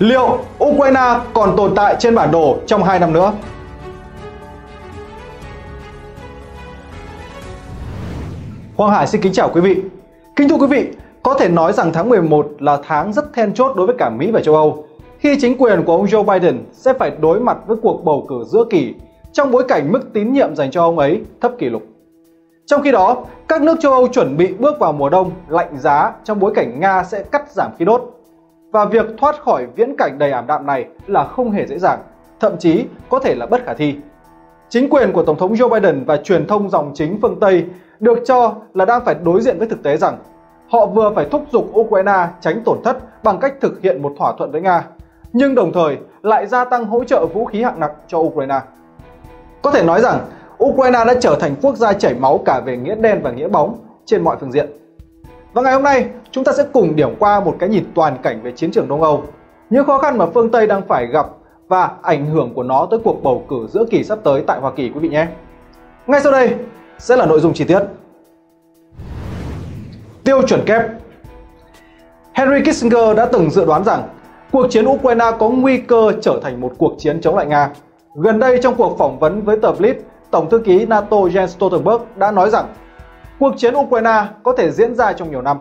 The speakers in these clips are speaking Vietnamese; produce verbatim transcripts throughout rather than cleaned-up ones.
Liệu Ukraine còn tồn tại trên bản đồ trong hai năm nữa? Quang Hải xin kính chào quý vị. Kính thưa quý vị, có thể nói rằng tháng mười một là tháng rất then chốt đối với cả Mỹ và châu Âu, khi chính quyền của ông Joe Biden sẽ phải đối mặt với cuộc bầu cử giữa kỳ trong bối cảnh mức tín nhiệm dành cho ông ấy thấp kỷ lục. Trong khi đó, các nước châu Âu chuẩn bị bước vào mùa đông lạnh giá trong bối cảnh Nga sẽ cắt giảm khí đốt. Và việc thoát khỏi viễn cảnh đầy ảm đạm này là không hề dễ dàng, thậm chí có thể là bất khả thi. Chính quyền của Tổng thống Joe Biden và truyền thông dòng chính phương Tây được cho là đang phải đối diện với thực tế rằng họ vừa phải thúc giục Ukraine tránh tổn thất bằng cách thực hiện một thỏa thuận với Nga, nhưng đồng thời lại gia tăng hỗ trợ vũ khí hạng nặng cho Ukraine. Có thể nói rằng Ukraine đã trở thành quốc gia chảy máu cả về nghĩa đen và nghĩa bóng trên mọi phương diện. Và ngày hôm nay, chúng ta sẽ cùng điểm qua một cái nhìn toàn cảnh về chiến trường Đông Âu, những khó khăn mà phương Tây đang phải gặp và ảnh hưởng của nó tới cuộc bầu cử giữa kỳ sắp tới tại Hoa Kỳ quý vị nhé. Ngay sau đây sẽ là nội dung chi tiết. Tiêu chuẩn kép. Henry Kissinger đã từng dự đoán rằng cuộc chiến Ukraine có nguy cơ trở thành một cuộc chiến chống lại Nga. Gần đây trong cuộc phỏng vấn với tờ Blitz, Tổng thư ký NATO Jens Stoltenberg đã nói rằng cuộc chiến Ukraine có thể diễn ra trong nhiều năm.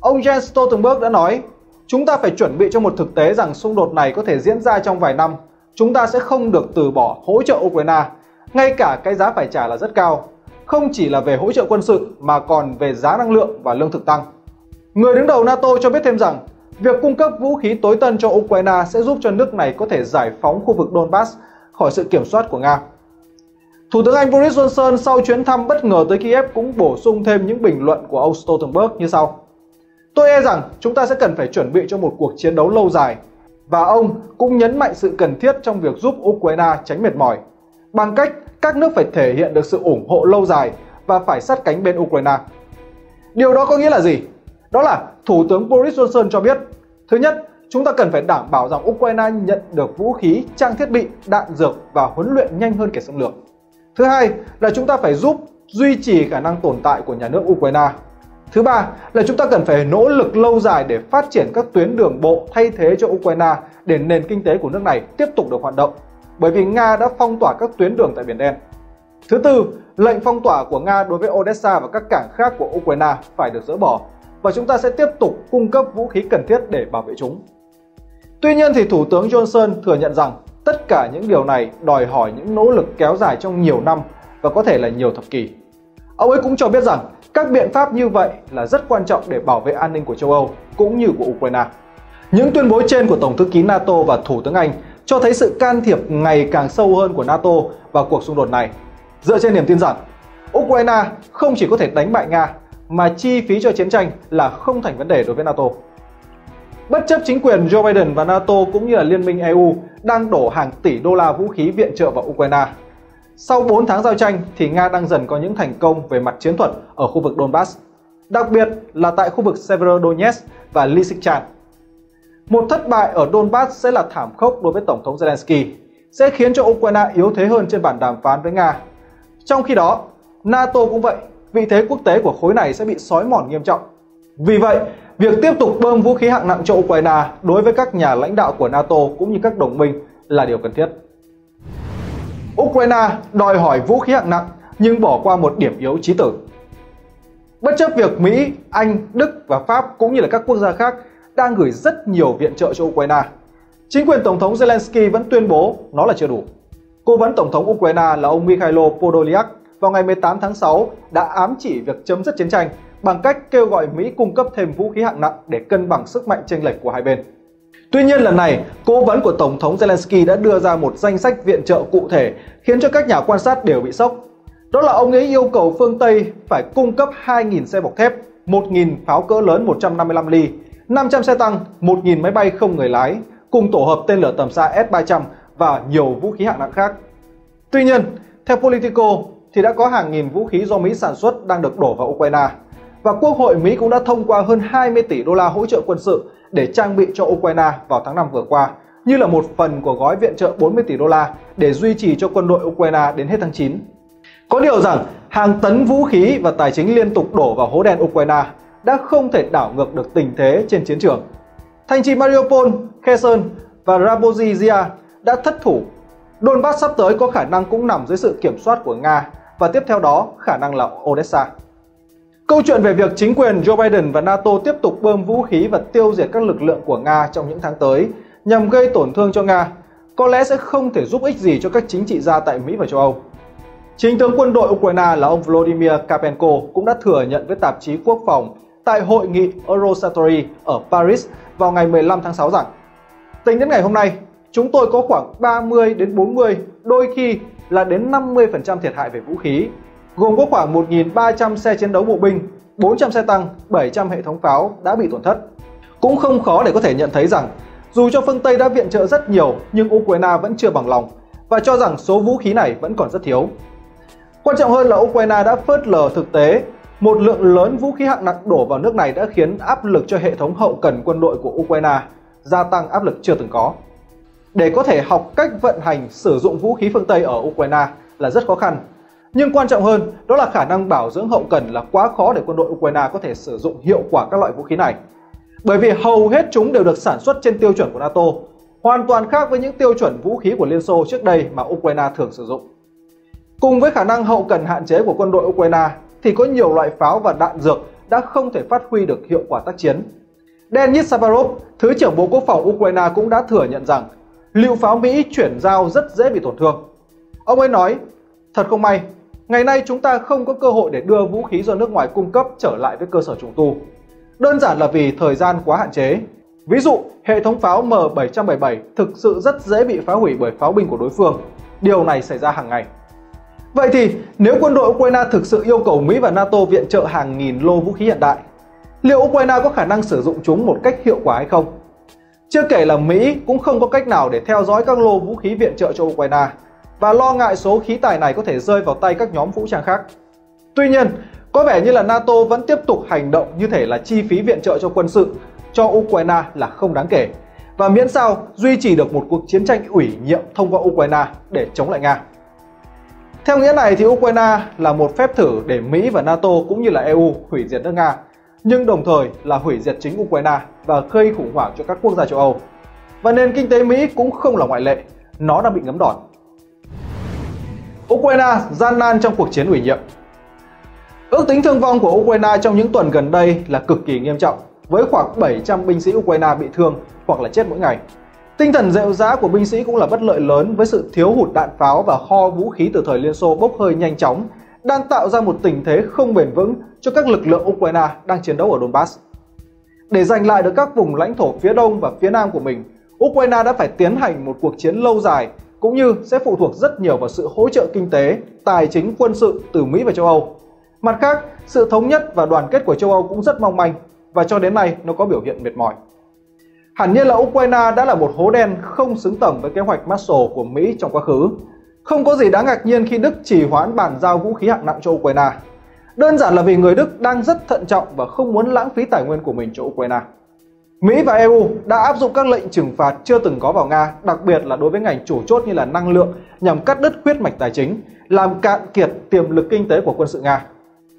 Ông Jens Stoltenberg đã nói, chúng ta phải chuẩn bị cho một thực tế rằng xung đột này có thể diễn ra trong vài năm. Chúng ta sẽ không được từ bỏ hỗ trợ Ukraine, ngay cả cái giá phải trả là rất cao. Không chỉ là về hỗ trợ quân sự mà còn về giá năng lượng và lương thực tăng. Người đứng đầu NATO cho biết thêm rằng, việc cung cấp vũ khí tối tân cho Ukraine sẽ giúp cho nước này có thể giải phóng khu vực Donbass khỏi sự kiểm soát của Nga. Thủ tướng Anh Boris Johnson sau chuyến thăm bất ngờ tới Kiev cũng bổ sung thêm những bình luận của ông Stoltenberg như sau. Tôi e rằng chúng ta sẽ cần phải chuẩn bị cho một cuộc chiến đấu lâu dài. Và ông cũng nhấn mạnh sự cần thiết trong việc giúp Ukraine tránh mệt mỏi, bằng cách các nước phải thể hiện được sự ủng hộ lâu dài và phải sát cánh bên Ukraine. Điều đó có nghĩa là gì? Đó là Thủ tướng Boris Johnson cho biết, thứ nhất, chúng ta cần phải đảm bảo rằng Ukraine nhận được vũ khí, trang thiết bị, đạn dược và huấn luyện nhanh hơn kẻ xâm lược. Thứ hai là chúng ta phải giúp duy trì khả năng tồn tại của nhà nước Ukraine. Thứ ba là chúng ta cần phải nỗ lực lâu dài để phát triển các tuyến đường bộ thay thế cho Ukraine để nền kinh tế của nước này tiếp tục được hoạt động, bởi vì Nga đã phong tỏa các tuyến đường tại Biển Đen. Thứ tư, lệnh phong tỏa của Nga đối với Odessa và các cảng khác của Ukraine phải được dỡ bỏ và chúng ta sẽ tiếp tục cung cấp vũ khí cần thiết để bảo vệ chúng. Tuy nhiên thì Thủ tướng Johnson thừa nhận rằng tất cả những điều này đòi hỏi những nỗ lực kéo dài trong nhiều năm và có thể là nhiều thập kỷ. Ông ấy cũng cho biết rằng các biện pháp như vậy là rất quan trọng để bảo vệ an ninh của châu Âu cũng như của Ukraine. Những tuyên bố trên của Tổng thư ký NATO và Thủ tướng Anh cho thấy sự can thiệp ngày càng sâu hơn của NATO vào cuộc xung đột này, dựa trên niềm tin rằng Ukraine không chỉ có thể đánh bại Nga mà chi phí cho chiến tranh là không thành vấn đề đối với NATO. Bất chấp chính quyền Joe Biden và NATO cũng như là Liên minh e u đang đổ hàng tỷ đô la vũ khí viện trợ vào Ukraine, sau bốn tháng giao tranh thì Nga đang dần có những thành công về mặt chiến thuật ở khu vực Donbass, đặc biệt là tại khu vực Severodonetsk và Lysychansk. Một thất bại ở Donbass sẽ là thảm khốc đối với Tổng thống Zelensky, sẽ khiến cho Ukraine yếu thế hơn trên bàn đàm phán với Nga. Trong khi đó, NATO cũng vậy, vị thế quốc tế của khối này sẽ bị xói mòn nghiêm trọng. Vì vậy, việc tiếp tục bơm vũ khí hạng nặng cho Ukraine đối với các nhà lãnh đạo của NATO cũng như các đồng minh là điều cần thiết. Ukraine đòi hỏi vũ khí hạng nặng nhưng bỏ qua một điểm yếu chí tử. Bất chấp việc Mỹ, Anh, Đức và Pháp cũng như là các quốc gia khác đang gửi rất nhiều viện trợ cho Ukraine, chính quyền Tổng thống Zelensky vẫn tuyên bố nó là chưa đủ. Cố vấn Tổng thống Ukraine là ông Mykhailo Podolyak vào ngày mười tám tháng sáu đã ám chỉ việc chấm dứt chiến tranh bằng cách kêu gọi Mỹ cung cấp thêm vũ khí hạng nặng để cân bằng sức mạnh chênh lệch của hai bên. Tuy nhiên lần này, cố vấn của Tổng thống Zelensky đã đưa ra một danh sách viện trợ cụ thể khiến cho các nhà quan sát đều bị sốc. Đó là ông ấy yêu cầu phương Tây phải cung cấp hai nghìn xe bọc thép, một nghìn pháo cỡ lớn một trăm năm mươi lăm ly, năm trăm xe tăng, một nghìn máy bay không người lái, cùng tổ hợp tên lửa tầm xa S ba trăm và nhiều vũ khí hạng nặng khác. Tuy nhiên, theo Politico thì đã có hàng nghìn vũ khí do Mỹ sản xuất đang được đổ vào Ukraine. Và Quốc hội Mỹ cũng đã thông qua hơn hai mươi tỷ đô la hỗ trợ quân sự để trang bị cho Ukraine vào tháng năm vừa qua, như là một phần của gói viện trợ bốn mươi tỷ đô la để duy trì cho quân đội Ukraine đến hết tháng chín. Có điều rằng hàng tấn vũ khí và tài chính liên tục đổ vào hố đen Ukraine đã không thể đảo ngược được tình thế trên chiến trường. Thành trì Mariupol, Kherson và Zaporizhzhia đã thất thủ. Donbass sắp tới có khả năng cũng nằm dưới sự kiểm soát của Nga và tiếp theo đó khả năng là Odessa. Câu chuyện về việc chính quyền Joe Biden và NATO tiếp tục bơm vũ khí và tiêu diệt các lực lượng của Nga trong những tháng tới nhằm gây tổn thương cho Nga có lẽ sẽ không thể giúp ích gì cho các chính trị gia tại Mỹ và châu Âu. Chính tướng quân đội Ukraine là ông Volodymyr Kapenko cũng đã thừa nhận với tạp chí Quốc phòng tại hội nghị Eurosatory ở Paris vào ngày mười lăm tháng sáu rằng tính đến ngày hôm nay, chúng tôi có khoảng ba mươi đến bốn mươi, đôi khi là đến năm mươi phần trăm thiệt hại về vũ khí, gồm có khoảng một nghìn ba trăm xe chiến đấu bộ binh, bốn trăm xe tăng, bảy trăm hệ thống pháo đã bị tổn thất. Cũng không khó để có thể nhận thấy rằng dù cho phương Tây đã viện trợ rất nhiều nhưng Ukraine vẫn chưa bằng lòng và cho rằng số vũ khí này vẫn còn rất thiếu. Quan trọng hơn là Ukraine đã phớt lờ thực tế, một lượng lớn vũ khí hạng nặng đổ vào nước này đã khiến áp lực cho hệ thống hậu cần quân đội của Ukraine gia tăng áp lực chưa từng có. Để có thể học cách vận hành sử dụng vũ khí phương Tây ở Ukraine là rất khó khăn. Nhưng quan trọng hơn đó là khả năng bảo dưỡng hậu cần là quá khó để quân đội Ukraine có thể sử dụng hiệu quả các loại vũ khí này. Bởi vì hầu hết chúng đều được sản xuất trên tiêu chuẩn của NATO, hoàn toàn khác với những tiêu chuẩn vũ khí của Liên Xô trước đây mà Ukraine thường sử dụng. Cùng với khả năng hậu cần hạn chế của quân đội Ukraine thì có nhiều loại pháo và đạn dược đã không thể phát huy được hiệu quả tác chiến. Denis Saparov, Thứ trưởng Bộ Quốc phòng Ukraine cũng đã thừa nhận rằng lựu pháo Mỹ chuyển giao rất dễ bị tổn thương. Ông ấy nói, thật không may, ngày nay chúng ta không có cơ hội để đưa vũ khí do nước ngoài cung cấp trở lại với cơ sở trùng tu. Đơn giản là vì thời gian quá hạn chế. Ví dụ, hệ thống pháo M bảy bảy bảy thực sự rất dễ bị phá hủy bởi pháo binh của đối phương. Điều này xảy ra hàng ngày. Vậy thì, nếu quân đội Ukraine thực sự yêu cầu Mỹ và NATO viện trợ hàng nghìn lô vũ khí hiện đại, liệu Ukraine có khả năng sử dụng chúng một cách hiệu quả hay không? Chưa kể là Mỹ cũng không có cách nào để theo dõi các lô vũ khí viện trợ cho Ukraine và lo ngại số khí tài này có thể rơi vào tay các nhóm vũ trang khác. Tuy nhiên, có vẻ như là NATO vẫn tiếp tục hành động như thể là chi phí viện trợ cho quân sự cho Ukraine là không đáng kể và miễn sao duy trì được một cuộc chiến tranh ủy nhiệm thông qua Ukraine để chống lại Nga. Theo nghĩa này thì Ukraine là một phép thử để Mỹ và NATO cũng như là E U hủy diệt nước Nga, nhưng đồng thời là hủy diệt chính Ukraine và gây khủng hoảng cho các quốc gia châu Âu. Và nền kinh tế Mỹ cũng không là ngoại lệ, nó đang bị ngấm đòn. Ukraine gian nan trong cuộc chiến ủy nhiệm. Ước tính thương vong của Ukraine trong những tuần gần đây là cực kỳ nghiêm trọng, với khoảng bảy trăm binh sĩ Ukraine bị thương hoặc là chết mỗi ngày. Tinh thần rệu rã của binh sĩ cũng là bất lợi lớn với sự thiếu hụt đạn pháo và kho vũ khí từ thời Liên Xô bốc hơi nhanh chóng, đang tạo ra một tình thế không bền vững cho các lực lượng Ukraine đang chiến đấu ở Donbass. Để giành lại được các vùng lãnh thổ phía đông và phía nam của mình, Ukraine đã phải tiến hành một cuộc chiến lâu dài, cũng như sẽ phụ thuộc rất nhiều vào sự hỗ trợ kinh tế, tài chính, quân sự từ Mỹ và châu Âu. Mặt khác, sự thống nhất và đoàn kết của châu Âu cũng rất mong manh và cho đến nay nó có biểu hiện mệt mỏi. Hẳn nhiên là Ukraine đã là một hố đen không xứng tầm với kế hoạch Marshall của Mỹ trong quá khứ. Không có gì đáng ngạc nhiên khi Đức trì hoãn bàn giao vũ khí hạng nặng cho Ukraine. Đơn giản là vì người Đức đang rất thận trọng và không muốn lãng phí tài nguyên của mình cho Ukraine. Mỹ và E U đã áp dụng các lệnh trừng phạt chưa từng có vào Nga, đặc biệt là đối với ngành chủ chốt như là năng lượng nhằm cắt đứt huyết mạch tài chính, làm cạn kiệt tiềm lực kinh tế của quân sự Nga.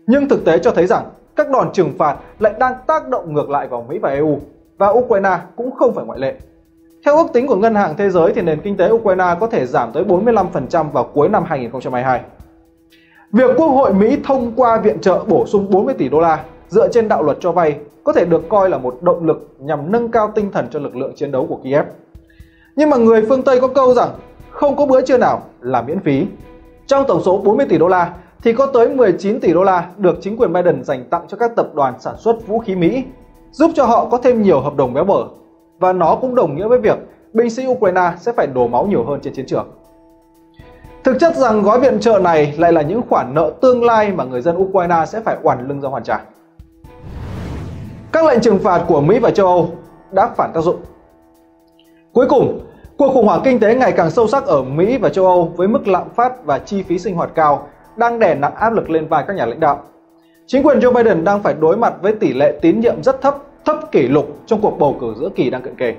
Nhưng thực tế cho thấy rằng các đòn trừng phạt lại đang tác động ngược lại vào Mỹ và E U, và Ukraine cũng không phải ngoại lệ. Theo ước tính của Ngân hàng Thế giới thì nền kinh tế Ukraine có thể giảm tới bốn mươi lăm phần trăm vào cuối năm hai nghìn không trăm hai mươi hai. Việc Quốc hội Mỹ thông qua viện trợ bổ sung bốn mươi tỷ đô la dựa trên đạo luật cho vay có thể được coi là một động lực nhằm nâng cao tinh thần cho lực lượng chiến đấu của Kiev. Nhưng mà người phương Tây có câu rằng không có bữa trưa nào là miễn phí. Trong tổng số bốn mươi tỷ đô la thì có tới mười chín tỷ đô la được chính quyền Biden dành tặng cho các tập đoàn sản xuất vũ khí Mỹ, giúp cho họ có thêm nhiều hợp đồng béo bở. Và nó cũng đồng nghĩa với việc binh sĩ Ukraine sẽ phải đổ máu nhiều hơn trên chiến trường. Thực chất rằng gói viện trợ này lại là những khoản nợ tương lai mà người dân Ukraine sẽ phải oằn lưng ra hoàn trả. Các lệnh trừng phạt của Mỹ và châu Âu đã phản tác dụng. Cuối cùng, cuộc khủng hoảng kinh tế ngày càng sâu sắc ở Mỹ và châu Âu với mức lạm phát và chi phí sinh hoạt cao đang đè nặng áp lực lên vai các nhà lãnh đạo. Chính quyền Joe Biden đang phải đối mặt với tỷ lệ tín nhiệm rất thấp, thấp kỷ lục trong cuộc bầu cử giữa kỳ đang cận kề.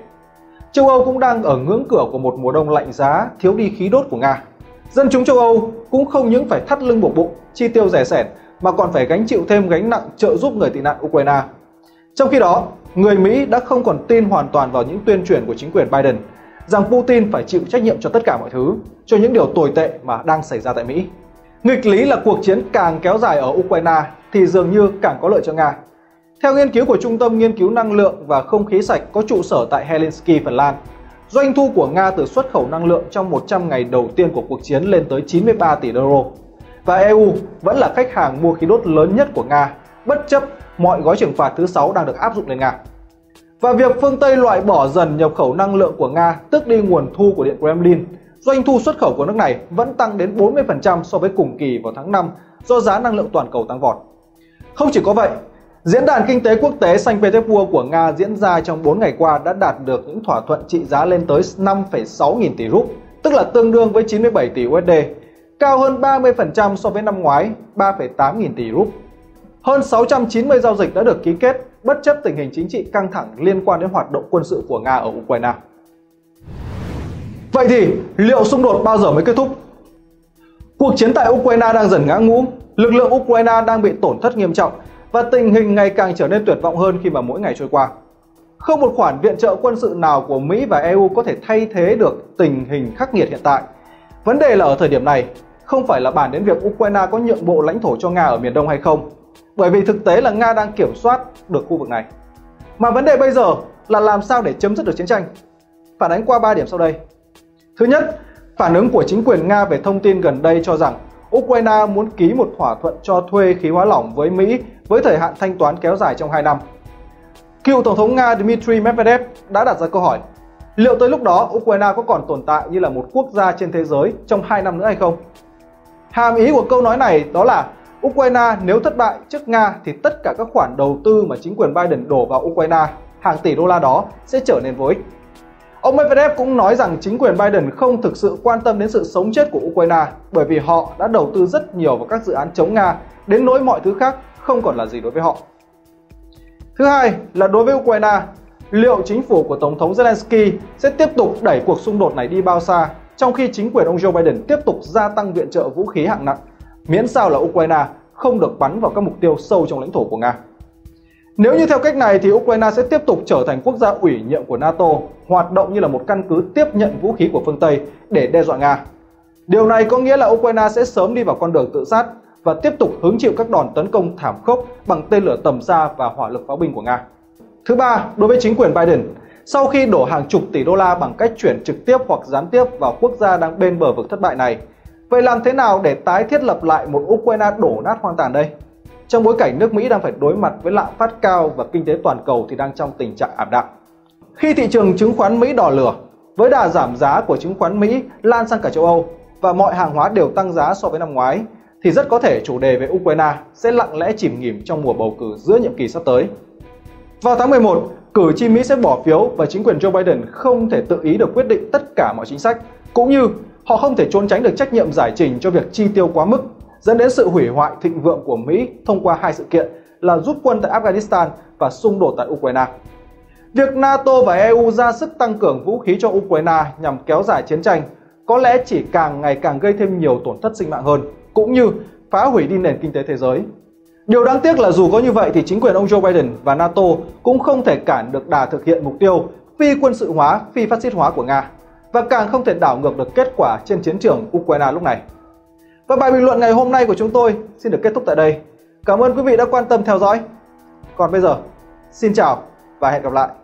Châu Âu cũng đang ở ngưỡng cửa của một mùa đông lạnh giá, thiếu đi khí đốt của Nga. Dân chúng châu Âu cũng không những phải thắt lưng buộc bụng, chi tiêu rẻ sẻn mà còn phải gánh chịu thêm gánh nặng trợ giúp người tị nạn Ukraine. Trong khi đó, người Mỹ đã không còn tin hoàn toàn vào những tuyên truyền của chính quyền Biden rằng Putin phải chịu trách nhiệm cho tất cả mọi thứ, cho những điều tồi tệ mà đang xảy ra tại Mỹ. Nghịch lý là cuộc chiến càng kéo dài ở Ukraine thì dường như càng có lợi cho Nga. Theo nghiên cứu của Trung tâm Nghiên cứu Năng lượng và Không khí sạch có trụ sở tại Helsinki, Phần Lan, doanh thu của Nga từ xuất khẩu năng lượng trong một trăm ngày đầu tiên của cuộc chiến lên tới chín mươi ba tỷ euro. Và e u vẫn là khách hàng mua khí đốt lớn nhất của Nga, bất chấp mọi gói trừng phạt thứ sáu đang được áp dụng lên Nga. Và việc phương Tây loại bỏ dần nhập khẩu năng lượng của Nga, tước đi nguồn thu của Điện Kremlin, doanh thu xuất khẩu của nước này vẫn tăng đến bốn mươi phần trăm so với cùng kỳ vào tháng năm do giá năng lượng toàn cầu tăng vọt. Không chỉ có vậy, Diễn đàn Kinh tế Quốc tế Saint Petersburg của Nga diễn ra trong bốn ngày qua đã đạt được những thỏa thuận trị giá lên tới năm phẩy sáu nghìn tỷ rúp, tức là tương đương với chín mươi bảy tỷ u ét đê, cao hơn ba mươi phần trăm so với năm ngoái ba phẩy tám nghìn tỷ rúp. Hơn sáu trăm chín mươi giao dịch đã được ký kết, bất chấp tình hình chính trị căng thẳng liên quan đến hoạt động quân sự của Nga ở Ukraine. Vậy thì, liệu xung đột bao giờ mới kết thúc? Cuộc chiến tại Ukraine đang dần ngã ngũ, lực lượng Ukraine đang bị tổn thất nghiêm trọng và tình hình ngày càng trở nên tuyệt vọng hơn khi mà mỗi ngày trôi qua. Không một khoản viện trợ quân sự nào của Mỹ và e u có thể thay thế được tình hình khắc nghiệt hiện tại. Vấn đề là ở thời điểm này, không phải là bàn đến việc Ukraine có nhượng bộ lãnh thổ cho Nga ở miền Đông hay không, bởi vì thực tế là Nga đang kiểm soát được khu vực này. Mà vấn đề bây giờ là làm sao để chấm dứt được chiến tranh? Phản ánh qua ba điểm sau đây. Thứ nhất, phản ứng của chính quyền Nga về thông tin gần đây cho rằng Ukraine muốn ký một thỏa thuận cho thuê khí hóa lỏng với Mỹ với thời hạn thanh toán kéo dài trong hai năm. Cựu Tổng thống Nga Dmitry Medvedev đã đặt ra câu hỏi liệu tới lúc đó Ukraine có còn tồn tại như là một quốc gia trên thế giới trong hai năm nữa hay không? Hàm ý của câu nói này đó là Ukraine nếu thất bại trước Nga thì tất cả các khoản đầu tư mà chính quyền Biden đổ vào Ukraine, hàng tỷ đô la đó sẽ trở nên vô ích. Ông Medvedev cũng nói rằng chính quyền Biden không thực sự quan tâm đến sự sống chết của Ukraine bởi vì họ đã đầu tư rất nhiều vào các dự án chống Nga đến nỗi mọi thứ khác không còn là gì đối với họ. Thứ hai là đối với Ukraine, liệu chính phủ của Tổng thống Zelensky sẽ tiếp tục đẩy cuộc xung đột này đi bao xa trong khi chính quyền ông Joe Biden tiếp tục gia tăng viện trợ vũ khí hạng nặng, miễn sao là Ukraine không được bắn vào các mục tiêu sâu trong lãnh thổ của Nga. Nếu như theo cách này thì Ukraine sẽ tiếp tục trở thành quốc gia ủy nhiệm của NATO, hoạt động như là một căn cứ tiếp nhận vũ khí của phương Tây để đe dọa Nga. Điều này có nghĩa là Ukraine sẽ sớm đi vào con đường tự sát và tiếp tục hứng chịu các đòn tấn công thảm khốc bằng tên lửa tầm xa và hỏa lực pháo binh của Nga. Thứ ba, đối với chính quyền Biden, sau khi đổ hàng chục tỷ đô la bằng cách chuyển trực tiếp hoặc gián tiếp vào quốc gia đang bên bờ vực thất bại này, vậy làm thế nào để tái thiết lập lại một Ukraine đổ nát hoang tàn đây? Trong bối cảnh nước Mỹ đang phải đối mặt với lạm phát cao và kinh tế toàn cầu thì đang trong tình trạng ảm đạm. Khi thị trường chứng khoán Mỹ đỏ lửa, với đà giảm giá của chứng khoán Mỹ lan sang cả châu Âu và mọi hàng hóa đều tăng giá so với năm ngoái, thì rất có thể chủ đề về Ukraine sẽ lặng lẽ chìm nghỉm trong mùa bầu cử giữa nhiệm kỳ sắp tới. Vào tháng mười một, cử tri Mỹ sẽ bỏ phiếu và chính quyền Joe Biden không thể tự ý được quyết định tất cả mọi chính sách, cũng như họ không thể trốn tránh được trách nhiệm giải trình cho việc chi tiêu quá mức, dẫn đến sự hủy hoại thịnh vượng của Mỹ thông qua hai sự kiện là rút quân tại Afghanistan và xung đột tại Ukraine. Việc NATO và e u ra sức tăng cường vũ khí cho Ukraine nhằm kéo dài chiến tranh có lẽ chỉ càng ngày càng gây thêm nhiều tổn thất sinh mạng hơn, cũng như phá hủy đi nền kinh tế thế giới. Điều đáng tiếc là dù có như vậy thì chính quyền ông Joe Biden và NATO cũng không thể cản được đà thực hiện mục tiêu phi quân sự hóa, phi phát xít hóa của Nga và càng không thể đảo ngược được kết quả trên chiến trường Ukraine lúc này. Và bài bình luận ngày hôm nay của chúng tôi xin được kết thúc tại đây. Cảm ơn quý vị đã quan tâm theo dõi. Còn bây giờ, xin chào và hẹn gặp lại.